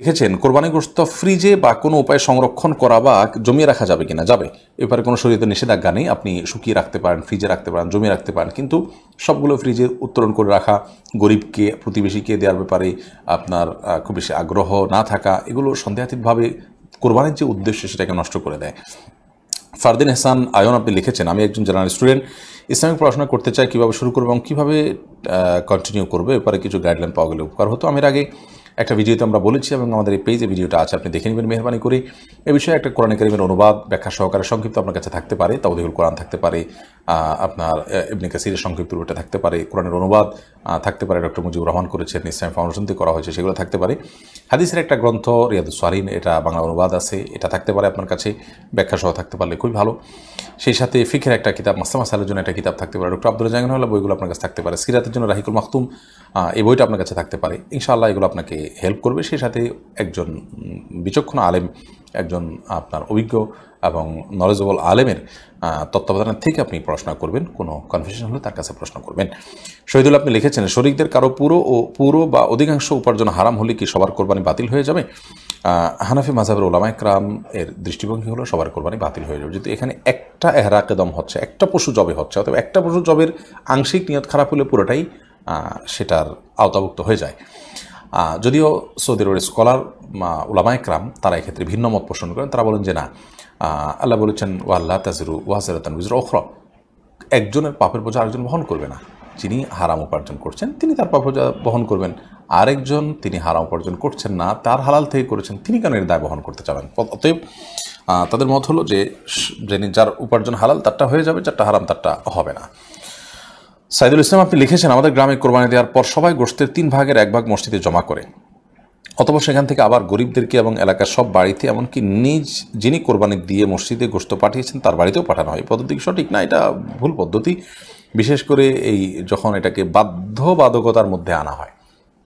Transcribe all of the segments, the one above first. देखेছেন কোরবানি গোশত ফ্রিজে বা কোনো উপায়ে সংরক্ষণ করা বা জমিয়ে রাখা যাবে কিনা? যাবে, এবারে কোনো শরীয়তে নিষেধাজ্ঞা নেই। আপনি শুকিয়ে রাখতে পারেন, ফ্রিজে রাখতে পারেন, জমিয়ে রাখতে পারেন, কিন্তু সবগুলো ফ্রিজে উত্তোলন করে রাখা, গরিবকে প্রতিবেশীকে দেওয়ার ব্যাপারে আপনার খুব বেশি আগ্রহ না থাকা, এগুলো সন্দেহাতীতভাবে কোরবানির যে উদ্দেশ্য সেটাকে নষ্ট করে দেয়। ফারদিন হাসান আয়ন আপনি লিখেছেন, আমি একজন জার্নাল স্টুডেন্ট, ইসলামিক পড়াশোনা করতে চাই, কীভাবে শুরু করবো এবং কীভাবে কন্টিনিউ করবো, এরপরে কিছু গাইডলাইন পাওয়া গেলে উপকার হতো। আমি আগে একটা ভিডিওতে আমরা বলেছি এবং আমাদের এই পেজে ভিডিওটা আছে, আপনি দেখে নেবেন মেহরবানি করে। এ বিষয়ে একটা কোরআন কারিমের অনুবাদ ব্যাখ্যা সহকারে সংক্ষিপ্ত আপনার কাছে থাকতে পারে, তাওদীহুল কোরআন থাকতে পারে, আপনার ইবনে কাসিরের সংক্ষিপ্ত রূপটা থাকতে পারে, কোরআনের অনুবাদ থাকতে পারে, ডক্টর মুজিবুর রহমান করেছেন, ইসলামী ফাউন্ডেশন থেকে করা হয়েছে, সেগুলো থাকতে পারে। হাদিসের একটা গ্রন্থ রিয়াদুস সালিহিন, এটা বাংলা অনুবাদ আছে, এটা থাকতে পারে আপনার কাছে, ব্যাখ্যা সহ থাকতে পারলে খুবই ভালো। সেই সাথে ফিকের একটা কিতাব, মাসলামা সালের জন্য একটা কিতাব থাকতে পারে, ডক্টর আব্দুল জাহান হলে বইগুলো আপনার কাছে থাকতে পারে, সিরাতের জন্য রাহিকুল মাখতুম এই বইটা আপনার কাছে থাকতে পারে। ইনশাআল্লাহ এগুলো আপনাকে হেল্প করবে। সেই সাথে একজন বিচক্ষণ আলেম, একজন আপনার অভিজ্ঞ এবং নলেজেবল আলেমের তত্ত্বাবধান থেকে আপনি প্রশ্ন করবেন, কোনো কনফিউশন হলে তার কাছে প্রশ্ন করবেন। শহীদুল আপনি লিখেছেন, শরিকদের কারো পুরো বা অধিকাংশ উপার্জন হারাম হলে কি সবার কোরবানি বাতিল হয়ে যাবে? হানাফি মাযহাবের উলামায়ে কেরাম এর দৃষ্টিভঙ্গি হলো সবার কোরবানি বাতিল হয়ে যাবে, যেহেতু এখানে একটা ইহরাকে দম হচ্ছে, একটা পশু জবে হচ্ছে, অথবা একটা পশু জবের আংশিক নিয়ত খারাপ হলে পুরোটাই সেটার আওতাভুক্ত হয়ে যায়। যদিও সৌদি আরবের স্কলার উলামায়ে কেরাম তারা এক্ষেত্রে ভিন্ন মত পোষণ করেন। তারা বলেন যে না, আল্লাহ বলেছেন ওয়াল্লা তাজিরু ওয়াজিরাতুন বিজরা উখরা, একজনের পাপের বোঝা আরেকজন বহন করবে না। যিনি হারাম উপার্জন করছেন তিনি তার পাপের বোঝা বহন করবেন, আরেকজন তিনি হারাম উপার্জন করছেন না, তার হালাল থেকে করেছেন, তিনি কেন এর দায় বহন করতে চাবেন? অতএব তাদের মত হলো যে যার উপার্জন হালাল তারটা হয়ে যাবে, যারটা হারাম তারটা হবে না। সাইদুল ইসলাম আপনি লিখেছেন, আমাদের গ্রামে কোরবানি দেওয়ার পর সবাই গোশতের 3 ভাগের 1 ভাগ মসজিদে জমা করে, অথবা সেখান থেকে আবার গরিবদেরকে এবং এলাকার সব বাড়িতে, এমনকি যিনি কোরবানি দিয়ে মসজিদে গোশত পাঠিয়েছেন তার বাড়িতেও পাঠানো হয়। পদ্ধতি সঠিক না, এটা ভুল পদ্ধতি, বিশেষ করে যখন এটাকে বাধ্যবাধকতার মধ্যে আনা হয়।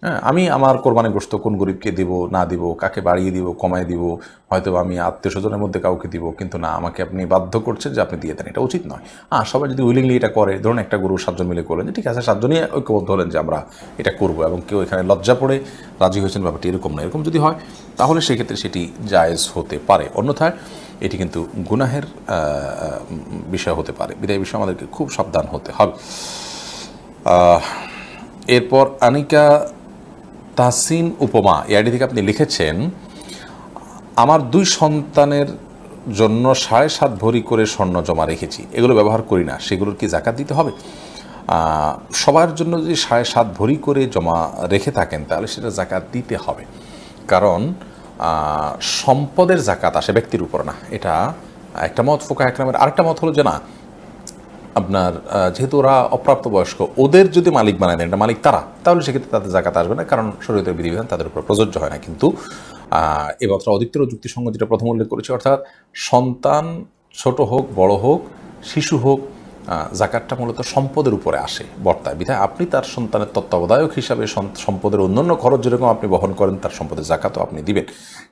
হ্যাঁ, আমি আমার কোরবানি গোশত কোন গরিবকে দিব না দিব, কাকে বাড়িয়ে দিব কমায় দিব, হয়তো আমি আত্মীয় স্বজনের মধ্যে কাউকে দিব, কিন্তু না, আমাকে আপনি বাধ্য করছেন যে আপনি দিয়ে দেন, এটা উচিত নয়। আর সবাই যদি উইলিংলি এটা করে, ধরুন একটা গরু 7জন মিলে করলেন, ঠিক আছে, 7জনই ঐক্যবদ্ধ হলেন যে আমরা এটা করব এবং কেউ এখানে লজ্জা পড়ে রাজি হয়েছেন, ব্যাপারটি এরকম না। এরকম যদি হয় তাহলে সেক্ষেত্রে সেটি জায়েজ হতে পারে, অন্যথায় এটি কিন্তু গুনাহের বিষয় হতে পারে। বিদায় বিষয়ে আমাদেরকে খুব সাবধান হতে হবে। এরপর আনিকা তাহসিন উপমা এআইডি থেকে আপনি লিখেছেন, আমার 2 সন্তানের জন্য 7.5 ভরি করে স্বর্ণ জমা রেখেছি, এগুলো ব্যবহার করি না, সেগুলোর কি জাকাত দিতে হবে? সবার জন্য যদি 7.5 ভরি করে জমা রেখে থাকেন তাহলে সেটা জাকাত দিতে হবে, কারণ সম্পদের জাকাত আসে ব্যক্তির উপর না। এটা একটা মত ফোকাহ একরামের। আরেকটা মত হলো যে না, আপনার যেহেতু ওরা অপ্রাপ্তবয়স্ক, ওদের যদি মালিক বানায় দেন, এটা মালিক তারা, তাহলে সেক্ষেত্রে তাদের জাকাত আসবে না, কারণ শরীয়তের বিধিবিধান তাদের উপর প্রযোজ্য হয় না। কিন্তু এবছর অধিকতর যুক্তিসঙ্গ যেটা প্রথম উল্লেখ করেছি, অর্থাৎ সন্তান ছোট হোক, বড় হোক, শিশু হোক, জাকাতটা মূলত সম্পদের উপরে আসে বর্তায়, বিধায় আপনি তার সন্তানের তত্ত্বাবধায়ক হিসাবে সম্পদের অন্যান্য খরচ যেরকম আপনি বহন করেন, তার সম্পদের জাকাতও আপনি দিবেন।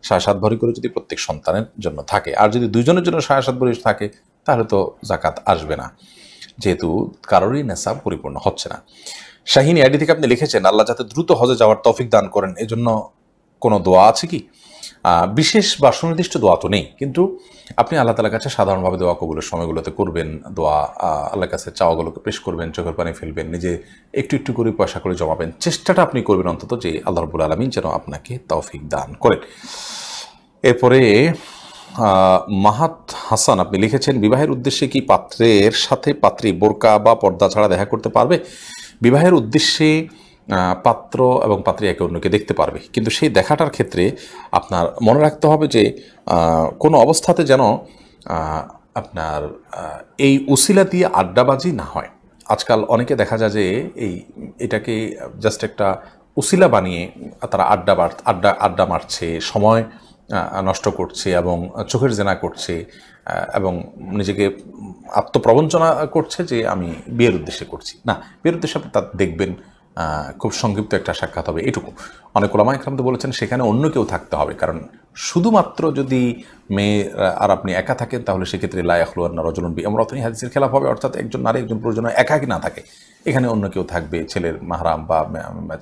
7.5 ভরি করে যদি প্রত্যেক সন্তানের জন্য থাকে, আর যদি 2জনের জন্য 7.5 ভরি থাকে তাহলে তো জাকাত আসবে না, যেহেতু কারোরই নেশা পরিপূর্ণ হচ্ছে না। শাহিনী আইডি থেকে আপনি লিখেছেন, আল্লাহ যাতে দ্রুত হজে যাওয়ার তৌফিক দান করেন, এজন্য কোনো দোয়া আছে কি? বিশেষ বা সুনির্দিষ্ট দোয়া তো নেই, কিন্তু আপনি আল্লাহ তালার কাছে সাধারণভাবে দোয়া কবুলের সময়গুলোতে করবেন, দোয়া আল্লাহর কাছে চাওয়াগুলোকে পেশ করবেন, চোখের পানি ফেলবেন, নিজে একটু একটু করে পয়সা করে জমাবেন, চেষ্টাটা আপনি করবেন অন্তত, যে আল্লাহ রাব্বুল আলামিন যেন আপনাকে তৌফিক দান করেন। এরপরে মাহাত হাসান আপনি লিখেছেন, বিবাহের উদ্দেশ্যে কি পাত্রের সাথে পাত্রী বোরকা বা পর্দা ছাড়া দেখা করতে পারবে? বিবাহের উদ্দেশ্যে পাত্র এবং পাত্রী একে অন্যকে দেখতে পারবে, কিন্তু সেই দেখাটার ক্ষেত্রে আপনার মনে রাখতে হবে যে কোনো অবস্থাতে যেন আপনার এই উসিলা দিয়ে আড্ডাবাজি না হয়। আজকাল অনেকে দেখা যায় যে এটাকে জাস্ট একটা উসিলা বানিয়ে তারা আড্ডা মারছে, সময় নষ্ট করছে এবং চোখের জেনা করছে এবং নিজেকে আত্মপ্রবঞ্চনা করছে যে আমি বিয়ের উদ্দেশ্যে করছি। না, বিয়ের উদ্দেশ্যে আপনি তা দেখবেন, খুব সংক্ষিপ্ত একটা সাক্ষাৎ হবে এটুকু। অনেক ওলামায়ে কেরাম তো বলেছেন সেখানে অন্য কেউ থাকতে হবে, কারণ শুধুমাত্র যদি মেয়ে আর আপনি একা থাকেন তাহলে সেক্ষেত্রে লা ইয়াখলুনা রাজুলুন বিমরাতিন হাদিসের খেলাফ হবে, অর্থাৎ একজন নারী একজন পুরুষ যেন একাকী না থাকে, এখানে অন্য কেউ থাকবে, ছেলের মাহরাম বা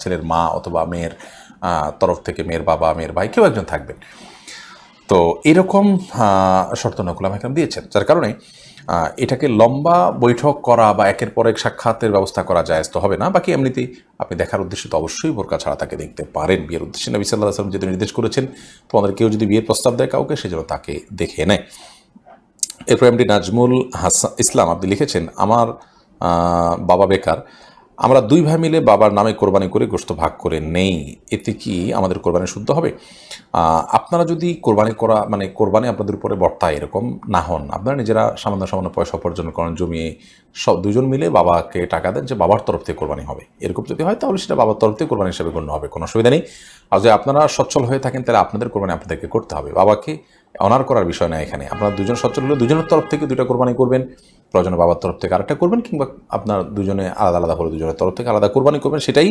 ছেলের মা অথবা মেয়ের तरफ থেকে মেয়ের বাবা মেয়ের ভাই কেউ একজন থাকবেন। তো এরকম শর্ত নকুল হাকিম দিয়েছেন, যার কারণে এটাকে লম্বা বৈঠক করা বা একের পর এক সাক্ষাতের ব্যবস্থা করা যায় তো হবে না। বাকি এমনিতেই আপনি দেখার উদ্দেশ্যে তো অবশ্যই বোরকা ছাড়া তাকে দেখতে পারেন। বিয়ের উদ্দেশ্যে নবী সাল্লাল্লাহু আলাইহি ওয়াসাল্লাম যেটা নির্দেশ করেছেন, তোমাদের কেউ যদি বিয়ের প্রস্তাব দেয় কাউকে, সেজন্য তাকে দেখে নেয়। এরপর এমডি নাজমুল হাসান ইসলাম আপনি লিখেছেন, আমার বাবা বেকার, আমরা দুই ভাই মিলে বাবার নামে কোরবানি করে গোশত ভাগ করে নেই, এতে কি আমাদের কোরবানি শুদ্ধ হবে? আপনারা যদি কোরবানি করা মানে কোরবানি আপনাদের উপরে বর্তায় এরকম না হন, আপনারা নিজেরা সামান্য সামান্য পয়সা উপার্জন করেন, জমিয়ে সব দুজন মিলে বাবাকে টাকা দেন যে বাবার তরফ থেকে কোরবানি হবে, এরকম যদি হয় তাহলে সেটা বাবার তরফ থেকে কোরবানি হিসেবে গণ্য হবে, কোনো অসুবিধা নেই। আর যদি আপনারা সচ্ছল হয়ে থাকেন তাহলে আপনাদের কোরবানি আপনাদেরকে করতে হবে, বাবাকে অনার করার বিষয় না এখানে। আপনারা দুজন সচ্ছল হলে দুজনের তরফ থেকে দুইটা কোরবানি করবেন, প্রয়োজনে বাবার তরফ থেকে আরেকটা করবেন, কিংবা আপনার দুজনে আলাদা আলাদা করে দুজনের তরফ থেকে আলাদা কোরবানি করবেন, সেটাই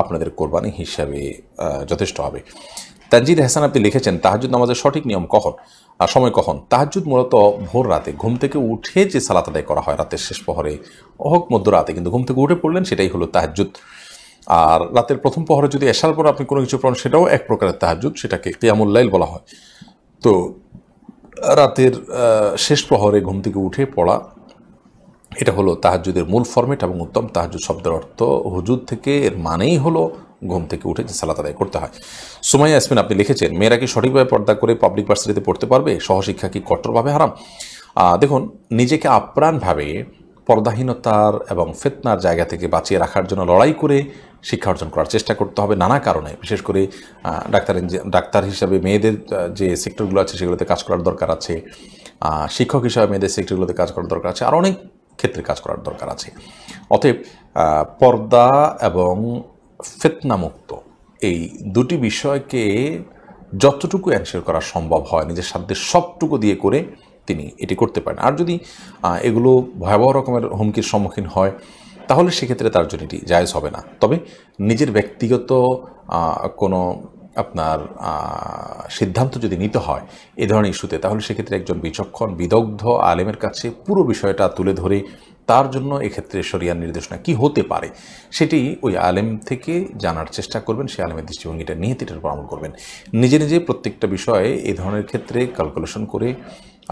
আপনাদের কোরবানি হিসাবে যথেষ্ট হবে। তানজিদ হাসান আপনি লিখেছেন, তাহাজ্জুদ নামাজের সঠিক নিয়ম কখন আর সময় কখন? তাহাজ্জুদ মূলত ভোর রাতে ঘুম থেকে উঠে যে সালাত আদায় করা হয় রাতের শেষ প্রহরে হোক মধ্যরাতে, কিন্তু ঘুম থেকে উঠে পড়লেন সেটাই হলো তাহাজ্জুদ। আর রাতের প্রথম প্রহরে যদি এশার পর আপনি কোনো কিছু পড়েন সেটাও এক প্রকারের তাহাজ্জুদ, সেটাকে কিয়ামুল লাইল বলা হয়। তো রাতের শেষ প্রহরে ঘুম থেকে উঠে পড়া এটা হলো তাহাজ্জুদের মূল ফরম্যাট এবং উত্তম। তাহাজ্জুদ শব্দের অর্থ হুজুদ থেকে, এর মানেই হলো ঘুম থেকে উঠে যে সালাত আদায় করতে হয়। সুমাইয়া আসমিন আপনি লিখেছেন, মেয়েরা কি সঠিকভাবে পর্দা করে পাবলিক ভার্সিটিতে পড়তে পারবে? সহশিক্ষা কি কঠোরভাবে হারাম? দেখুন, নিজেকে আপ্রাণভাবে পর্দাহীনতার এবং ফিতনার জায়গা থেকে বাঁচিয়ে রাখার জন্য লড়াই করে শিক্ষা অর্জন করার চেষ্টা করতে হবে নানা কারণে। বিশেষ করে ডাক্তার হিসাবে মেয়েদের যে সেক্টরগুলো আছে সেগুলোতে কাজ করার দরকার আছে, শিক্ষক হিসাবে মেয়েদের সেক্টরগুলোতে কাজ করার দরকার আছে, আর অনেক ক্ষেত্রে কাজ করার দরকার আছে। অতএব পর্দা এবং ফিতনামুক্ত এই দুটি বিষয়কে যতটুকু এনশিওর করা সম্ভব হয় নিজের সাধ্যের সবটুকু দিয়ে করে তিনি এটি করতে পারেন। আর যদি এগুলো ভয়াবহ রকমের হুমকির সম্মুখীন হয় তাহলে সেক্ষেত্রে তার জন্য এটি জায়েজ হবে না। তবে নিজের ব্যক্তিগত কোনো আপনার সিদ্ধান্ত যদি নিতে হয় এ ধরনের ইস্যুতে, তাহলে সেক্ষেত্রে একজন বিচক্ষণ বিদগ্ধ আলেমের কাছে পুরো বিষয়টা তুলে ধরে তার জন্য এক্ষেত্রে শরিয়ার নির্দেশনা কি হতে পারে সেটি ওই আলেম থেকে জানার চেষ্টা করবেন, সে আলেমের দৃষ্টিভঙ্গিটা নিয়ে এটার উপর আমল করবেন। নিজে নিজে প্রত্যেকটা বিষয়ে এই ধরনের ক্ষেত্রে ক্যালকুলেশন করে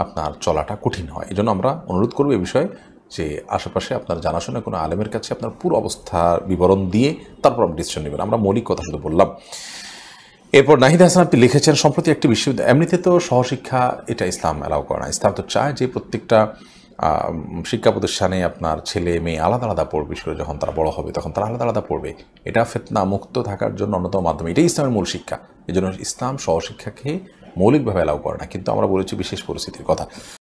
আপনার চলাটা কঠিন হয়। এজন্য আমরা অনুরোধ করব এ বিষয়ে যে আশেপাশে আপনার জানাশোনা কোনো আলেমের কাছে আপনার পুরো অবস্থার বিবরণ দিয়ে তারপর আপনি ডিসিশন নেবেন। আমরা মৌলিক কথা শুধু বললাম। এরপর নাহিদ হাসান আপনি লিখেছেন, সম্প্রতি একটি বিশ্ববিদ্যালয়, এমনিতে তো সহশিক্ষা এটা ইসলাম এলাও করে না, ইসলাম তো চায় যে প্রত্যেকটা শিক্ষা প্রতিষ্ঠানে আপনার ছেলে মেয়ে আলাদা আলাদা পড়বে, বিশেষ করে যখন তারা বড় হবে তখন তারা আলাদা আলাদা পড়বে, এটা ফিতনা মুক্ত থাকার জন্য অন্যতম মাধ্যম, এটাই ইসলামের মূল শিক্ষা। এই জন্য ইসলাম সহশিক্ষাকে মৌলিকভাবে এলাও করে না, কিন্তু আমরা বলেছি বিশেষ পরিস্থিতির কথা।